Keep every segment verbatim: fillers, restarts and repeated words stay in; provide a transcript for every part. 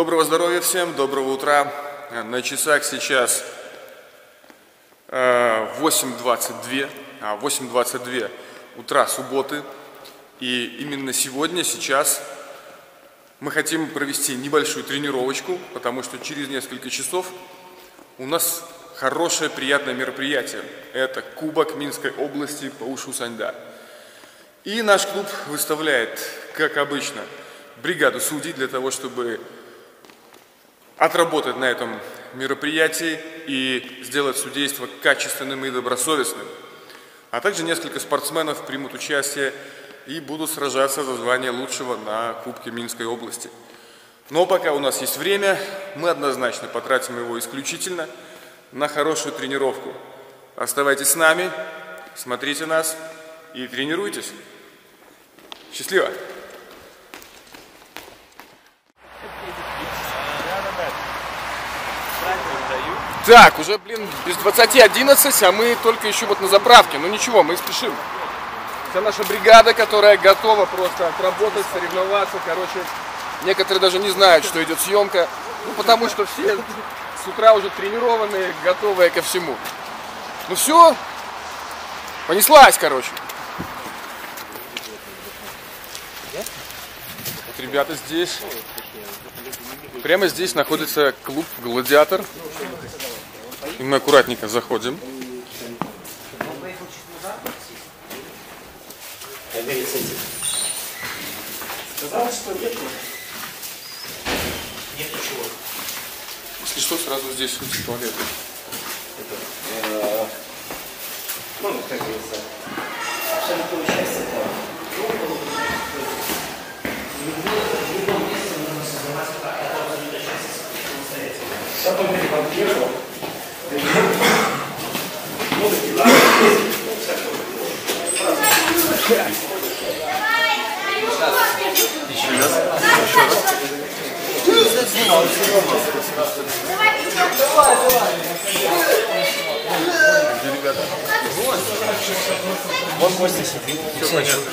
Доброго здоровья всем, доброго утра. На часах сейчас восемь двадцать два, восемь двадцать два утра субботы. И именно сегодня, сейчас, мы хотим провести небольшую тренировочку, потому что через несколько часов у нас хорошее, приятное мероприятие. Это Кубок Минской области по ушу Саньда. И наш клуб выставляет, как обычно, бригаду судей для того, чтобы отработать на этом мероприятии и сделать судейство качественным и добросовестным. А также несколько спортсменов примут участие и будут сражаться за звание лучшего на Кубке Минской области. Но пока у нас есть время, мы однозначно потратим его исключительно на хорошую тренировку. Оставайтесь с нами, смотрите нас и тренируйтесь. Счастливо! Так, уже, блин, без двадцати одиннадцать, а мы только еще вот на заправке. Ну ничего, мы спешим. Это наша бригада, которая готова просто отработать, соревноваться. Короче, некоторые даже не знают, что идет съемка. Ну, потому что все с утра уже тренированные, готовые ко всему. Ну все, понеслась, короче. Вот ребята здесь. Прямо здесь находится клуб «Гладиатор». И мы аккуратненько заходим. Если что, сразу здесь туалет. Ну, как говорится, все не получается. В любом месте нужно создавать самостоятельно. Вон Костя сидит.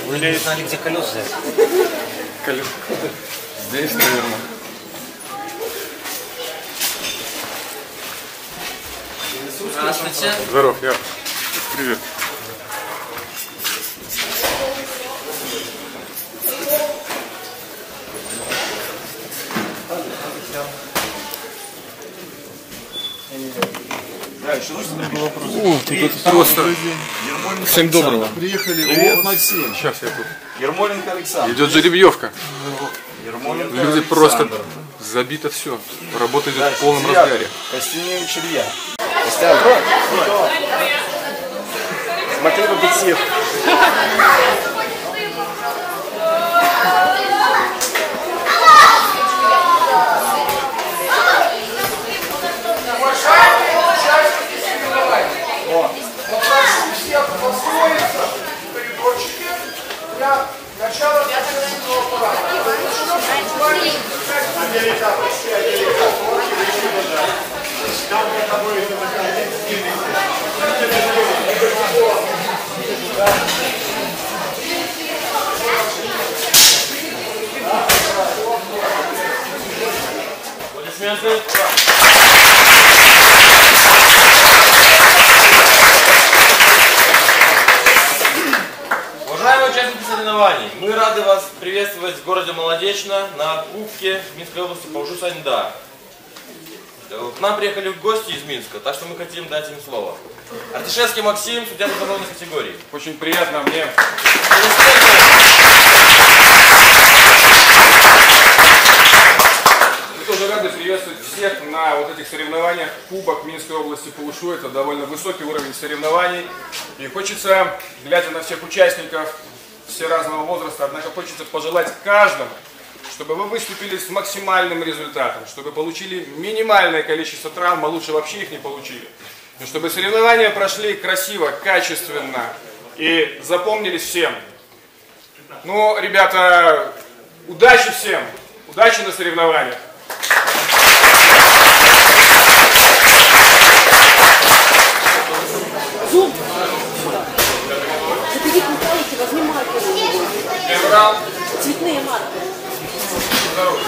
Вы не знали, где колеса взять? Колеса? Здесь, наверное. Здравствуйте. Здоров, я. Привет. О, просто. Всем доброго. Приехали. Привет, Максим. Сейчас я тут. Ермоленко Александр. Идет жеребьевка. Ермоленко Люди Александр. Просто забито все. Работа идет в полном Илья. разгаре. Костяневич Илья. Костян. Смотри в объектив. Уважаемые участники соревнований, мы рады вас приветствовать в городе Молодечно на Кубке Минской области по ушу Саньда. К нам приехали гости из Минска, так что мы хотим дать им слово. Артишевский Максим, судья международной категории. Очень приятно мне. Мы тоже рады приветствовать всех на вот этих соревнованиях. Кубок Минской области по ушу. Это довольно высокий уровень соревнований. И хочется, глядя на всех участников, все разного возраста, однако хочется пожелать каждому, чтобы вы выступили с максимальным результатом, чтобы получили минимальное количество травм, а лучше вообще их не получили. Но чтобы соревнования прошли красиво, качественно и запомнились всем. Ну, ребята, удачи всем, удачи на соревнованиях. Цветные марки. Здорово.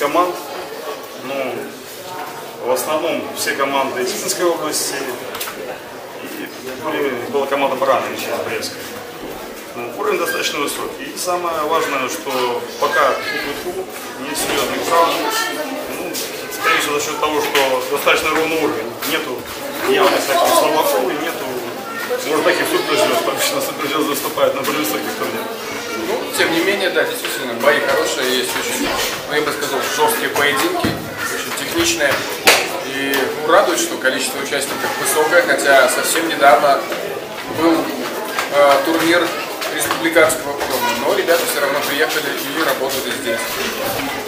Команд, ну, в основном все команды из Минской области, и была команда Брана, начала Брестская. Ну, уровень достаточно высокий. И самое важное, что пока ку-ку-ку не серьезный травм, ну, скорее всего, за счет того, что достаточно ровный уровень, нету явных таких слабаков, нету, может, таких суперзвезд, потому что суперзвезды выступают на более высоких турнирах. Ну, тем не менее, да, действительно, бои хорошие, есть очень, ну, я бы сказал, жесткие поединки, очень техничные. И ну, радует, что количество участников высокое, хотя совсем недавно был э, турнир республиканского уровня, но ребята все равно приехали и работали здесь.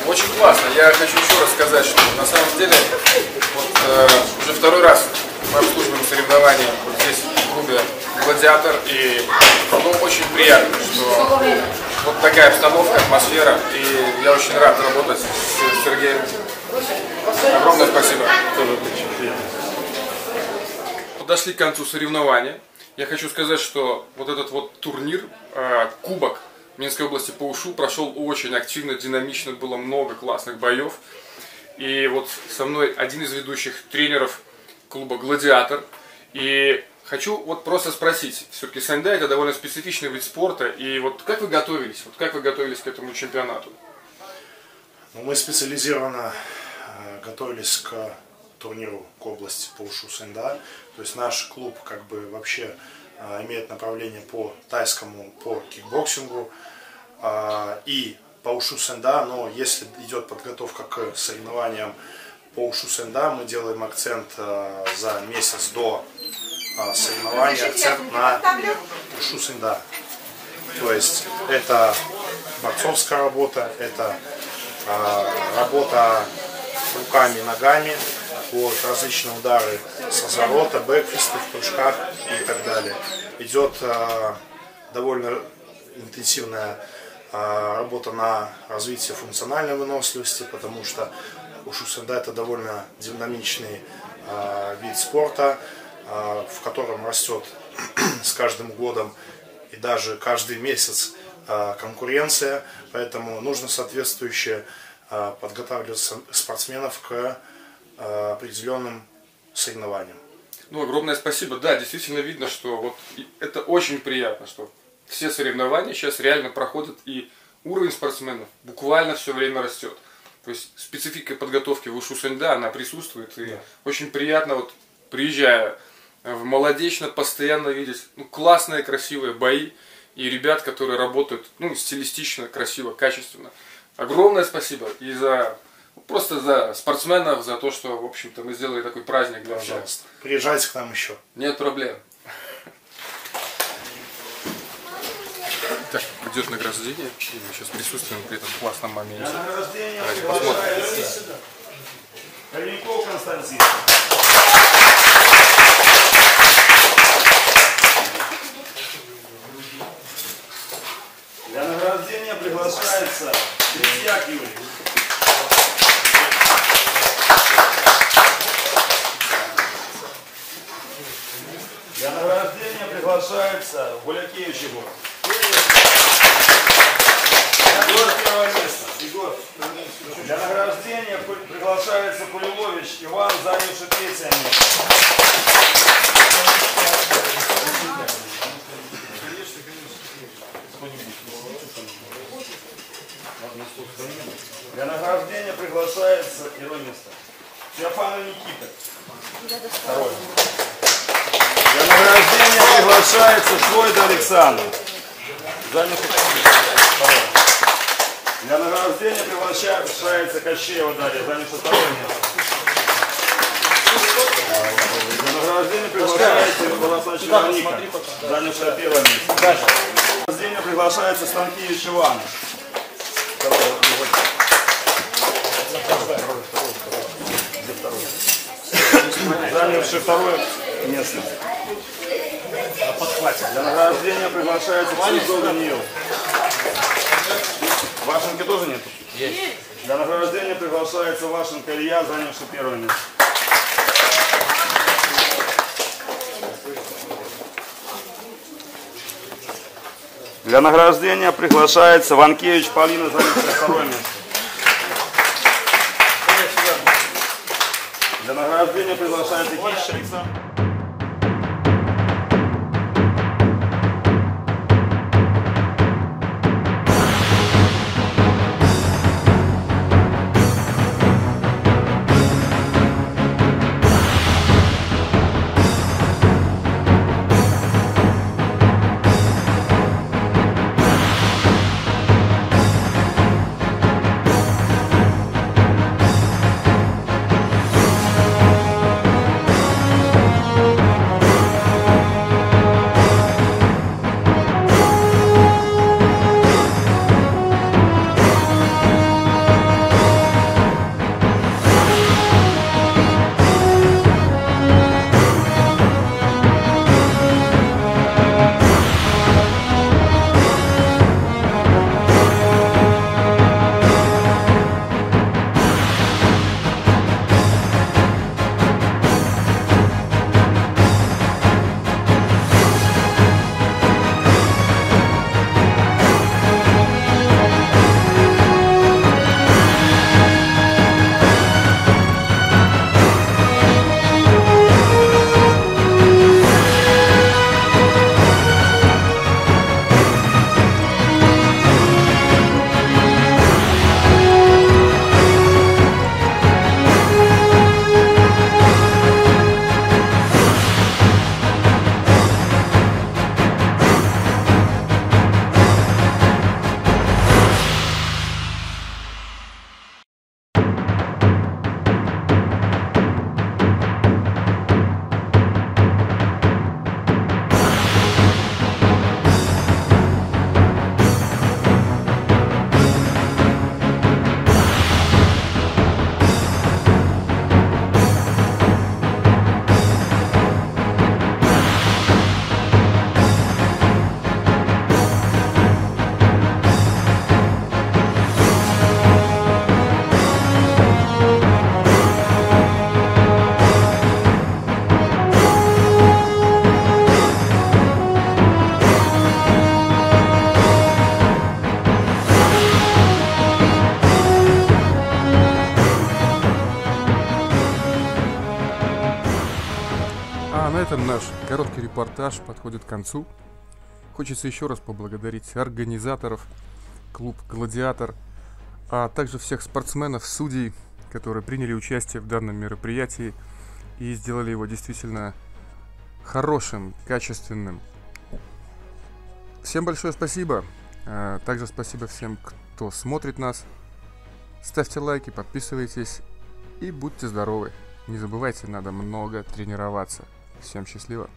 Очень классно. Я хочу еще раз сказать, что на самом деле вот, э, уже второй раз мы обслуживаем соревнования вот здесь, в клубе «Гладиатор», и ну, очень приятно, что вот такая обстановка, атмосфера, и я очень рад работать с Сергеем. Огромное спасибо. Подошли к концу соревнования. Я хочу сказать, что вот этот вот турнир, Кубок Минской области по ушу, прошел очень активно, динамично, было много классных боев. И вот со мной один из ведущих тренеров клуба «Гладиатор». И хочу вот просто спросить, все-таки саньда — это довольно специфичный вид спорта, и вот как вы готовились, вот как вы готовились к этому чемпионату? Мы специализированно готовились к турниру к области по ушу Саньда. То есть наш клуб как бы вообще имеет направление по тайскому, по кикбоксингу и по ушу Саньда. Но если идет подготовка к соревнованиям по ушу Саньда, мы делаем акцент за месяц до соревнования, акцент на ушу Саньда. То есть это борцовская работа, это работа руками, ногами, вот, различные удары с разворота, бэкфисты в прыжках и так далее. Идет э, довольно интенсивная э, работа на развитие функциональной выносливости, потому что ушу Саньда это довольно динамичный э, вид спорта, э, в котором растет с каждым годом и даже каждый месяц конкуренция, поэтому нужно соответствующе подготавливать спортсменов к определенным соревнованиям. Ну, огромное спасибо. Да, действительно видно, что вот это очень приятно, что все соревнования сейчас реально проходят, и уровень спортсменов буквально все время растет. То есть специфика подготовки в ушу Саньда, она присутствует, и да. Очень приятно, вот приезжая в Молодечно, постоянно видеть ну, классные, красивые бои, и ребят, которые работают ну, стилистично, красиво, качественно. Огромное спасибо и за просто за спортсменов, за то, что, в общем-то, мы сделали такой праздник для вас. Приезжайте к нам еще. Нет проблем. Так, идет награждение. Мы сейчас присутствуем при этом классном моменте. Давайте посмотрим. Для награждения приглашается Березняк Юрий. Для награждения приглашается Булякевич Егор. Первое место. Егор. Для награждения приглашается Кулилович Иван, занявший третье место. Для награждения приглашается иронисто Феофана Никита. Второй. Для награждения приглашается Шлойда Александр. Для награждения приглашается Кащеева Дарья, занявшая второе место. Для награждения приглашается занявшая первое место. Для награждения приглашается Станкевич Иван. Занявший второе место. Для награждения приглашается Писога Ниел. Вашенки тоже нету? Есть. Для награждения приглашается Вашенка Илья, занявший первое место. Для награждения приглашается Ванкевич Полина, занявшая второе место. Для награждения приглашается Кирич Александр. А на этом наш короткий репортаж подходит к концу. Хочется еще раз поблагодарить организаторов, клуб «Гладиатор», а также всех спортсменов, судей, которые приняли участие в данном мероприятии и сделали его действительно хорошим, качественным. Всем большое спасибо. Также спасибо всем, кто смотрит нас. Ставьте лайки, подписывайтесь и будьте здоровы. Не забывайте, надо много тренироваться. Всем счастливо.